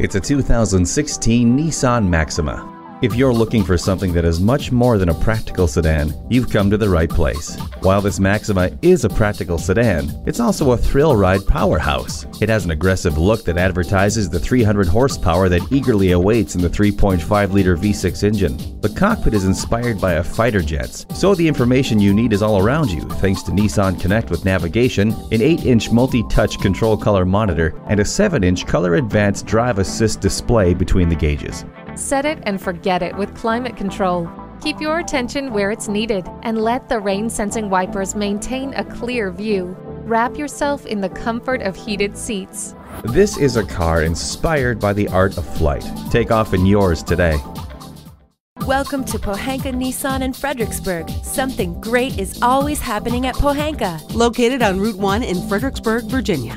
It's a 2016 Nissan Maxima. If you're looking for something that is much more than a practical sedan, you've come to the right place. While this Maxima is a practical sedan, it's also a thrill ride powerhouse. It has an aggressive look that advertises the 300 horsepower that eagerly awaits in the 3.5-liter V6 engine. The cockpit is inspired by a fighter jet's, so the information you need is all around you thanks to Nissan Connect with navigation, an 8-inch multi-touch control color monitor, and a 7-inch color-advanced drive assist display between the gauges. Set it and forget it with climate control. Keep your attention where it's needed and let the rain-sensing wipers maintain a clear view. Wrap yourself in the comfort of heated seats. This is a car inspired by the art of flight. Take off in yours today. Welcome to Pohanka Nissan in Fredericksburg. Something great is always happening at Pohanka. Located on Route 1 in Fredericksburg, Virginia.